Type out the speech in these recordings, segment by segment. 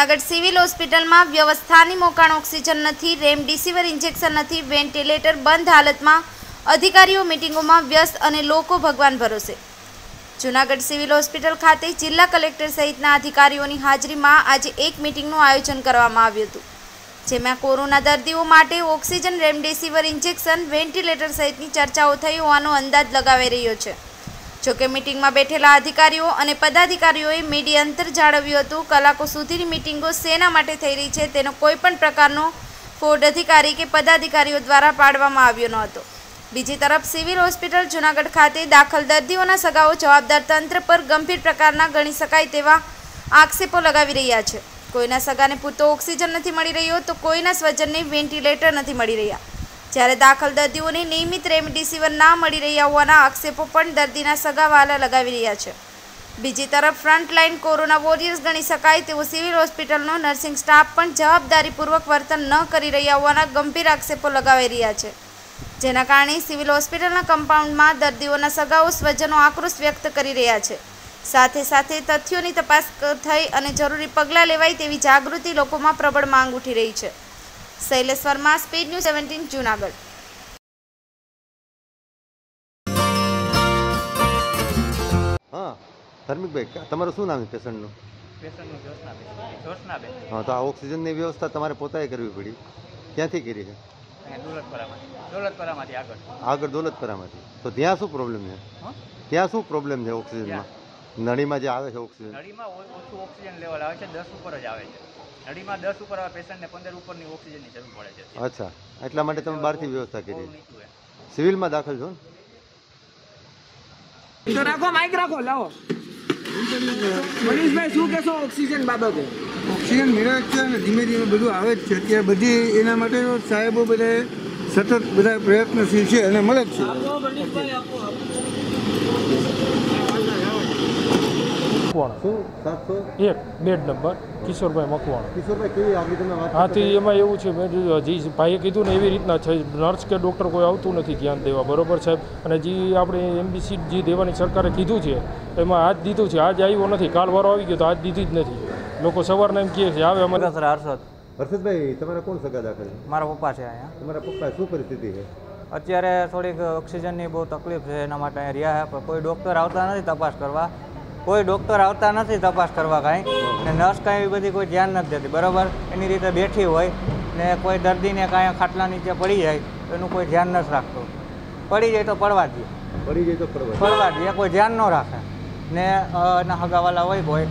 Junagadh civil હોસ્પિટલમાં વ્યવસ્થાની મોકાણ ઓક્સિજન નથી, રેમડેસિવિર ઇન્જેક્શન નથી, વેન્ટિલેટર બંધ હાલતમાં, અધિકારીઓ મિટિંગોમાં વ્યસ્ત અને લોકો ભગવાન ભરોસે। જૂનાગઢ સિવિલ હોસ્પિટલ ખાતે જિલ્લા કલેક્ટર સહિતના અધિકારીઓની હાજરીમાં આજે એક મિટિંગનું આયોજન કરવામાં આવ્યું હતું, જેમાં કોરોના દર્દીઓ માટે ઓક્સિજન, રેમડેસિવિર ઇન્જેક્શન, વેન્ટિલેટર સહિતની ચર્ચાઓ થઈ હોવાનો અંદાજ લગાવાઈ રહ્યો છે। जो कि मीटिंग में बैठेला अधिकारीओ अने पदाधिकारीओए मीडिय अंतर जाळव्युं हतुं। कलाको सुधीनी मीटिंगो सेना माटे थई रही छे तेनो कोईपण प्रकारनो फोड अधिकारी के पदाधिकारीओ द्वारा पाडवामां आव्यो न हतो। बीजी तरफ सिविल होस्पिटल जूनागढ़ खाते दाखल दर्दीओना सगाओ जवाबदार तंत्र पर गंभीर प्रकारना गणी शकाय तेवा आक्षेपो लगावी रह्या छे। कोईना सगाने पूरतो ऑक्सिजन नथी मळी रह्यो तो कोईना स्वजनने वेन्टिलेटर नथी मळी रह्या। જ્યારે દાખલ દર્દીઓને નિયમિત રેમડેસિવિર ના મળી રહ્યા હોવાના આક્ષેપો પણ દર્દીના સગાવાલા લગાવી રહ્યા છે। બીજી તરફ ફ્રન્ટલાઇન કોરોના વોરિયર્સ ગણી શકાય તેઓ સિવિલ હોસ્પિટલનો નર્સિંગ સ્ટાફ પણ જવાબદારીપૂર્વક વર્તન ન કરી રહ્યા હોવાના ગંભીર આક્ષેપો લગાવી રહ્યા છે, જેના કારણે સિવિલ હોસ્પિટલના કમ્પાઉન્ડમાં દર્દીઓના સગાઓ સ્વજનો આક્રોશ વ્યક્ત કરી રહ્યા છે। સાથે સાથે તથ્યોની તપાસ થઈ અને જરૂરી પગલાં લેવાય તેવી જાગૃતિ લોકોમાં પ્રબળ માંગ ઉઠી રહી છે। Shailesh Verma, speed news 17 Junagadh. हाँ धार्मिक भाई तमारू शू नाम है? पेशेंट नु जोशनाबेन। हाँ तो आ ऑक्सीजन नी व्यवस्था तमारे पोताए करवी पड़ी, क्यांथी करी छे? दौलतपरामांथी आगळ दौलतपरामांथी। तो त्यां शुं प्रॉब्लम छे? हां त्यां शुं प्रॉब्लम छे? ऑक्सीजन मां नळी मां जे आवे छे ऑक्सीजन, नळी मां ओछुं ऑक्सीजन लेवल आवे छे, 10 ऊपर ज आवे छे। नड़ी में 10 ऊपर पेशेंट ने 15 ऊपर नी ऑक्सीजन नी जरूर पड़े। अच्छा एटला माटे तमे बाहर थी व्यवस्था करी। सिविल में दाखल छो तो राखो माइक राखो लाओ। मनीष भाई शू कहो ऑक्सीजन बाबते? ऑक्सीजन मिले छे ने धीमे धीमे बधु आवे छे, अत्यार बधी एना माटे साहेबो बधे सतत बधा प्रयत्नशील छे अने मळे छे। आपो मनीष भाई आपो 701 बेड नंबर किशोर भाई मकवाण। किशोर भाई केवी आवी तमे वात? हां तो एमां एवुं छे मे जी भाईए कीधुं ने एवी रीतना छे, नर्स के डॉक्टर कोई आवतुं नथी ज्ञान देवा, बरोबर साहेब। अने जी आपणे एमबीसी जी देवानी सरकारे कीधुं छे एमां आज दीधुं छे, आज आव्यो नथी, काल वारो आवी गयो तो आज दीधी ज नथी। लोको सवारना एम कहे छे आवे अमर सर। हर्षद हर्षद भाई तमारा कोण सगा दाखल? मारा पप्पा छे। आया तमारा पप्पा शुं परिस्थिति छे? अत्यारे थोड़ीक ऑक्सीजन नी बहुत तकलीफ छे एना माटे आया रिया छे, पण कोई डॉक्टर आवता नथी तपास करवा, कोई डॉक्टर आता नहीं तपास करवा, कहीं नर्स कहीं बधी कोई ध्यान नहीं देती, बराबर एनी रीते बैठी होय ने कोई दर्दी ने कहीं खाटला नीचे पड़ी जाए तो एनु कोई ध्यान नहीं राखतो, पड़ी जाए तो पड़वा दिए, पड़ी जाए तो पड़वा दिए, कोई ध्यान न राखे ने हगावाला होय कोई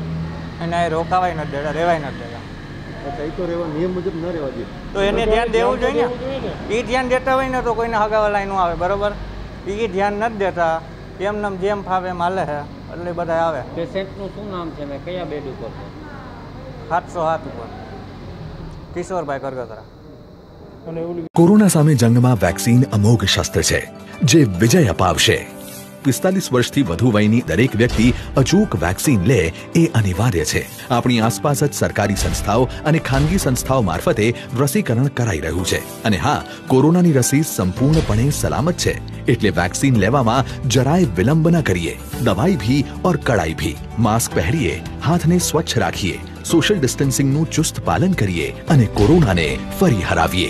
एने रोकावाय न देता, रेवाय न देता। अच्छा ई तो रेवा नियम मुजब न रेवा दिए तो एने ध्यान देवू जोईए ने, ई ध्यान देता होय ने तो कोई ने हगावाला न आवे, बराबर ई ध्यान न देता, एम नाम जेम फावे माले है એટલે બધા આવે। પેશન્ટ નું શું નામ છે ને કયા બેડ ઉપર? 707 ઉપર કિશોરભાઈ કરગતરા। અને કોરોના સામે જંગમાં વેક્સિન અમોઘ શસ્ત્ર છે જે વિજય અપાવશે। 45 વર્ષથી વધુ વયની દરેક વ્યક્તિ અચૂક વેક્સિન લે એ અનિવાર્ય છે। આપણી આસપાસ જ સરકારી સંસ્થાઓ અને ખાનગી સંસ્થાઓ મારફતે રસીકરણ કરાઈ રહ્યું છે અને હા કોરોનાની રસી સંપૂર્ણપણે સલામત છે, એટલે વેક્સિન લેવામાં જરાય વિલંબ ન કરીએ। દવાઈ ભી ઓર કડાઈ ભી, માસ્ક પહેરીએ, હાથને સ્વચ્છ રાખીએ, સોશિયલ ડિસ્ટન્સિંગનું ચુસ્ત પાલન કરીએ અને કોરોનાને ફરી હરાવીએ।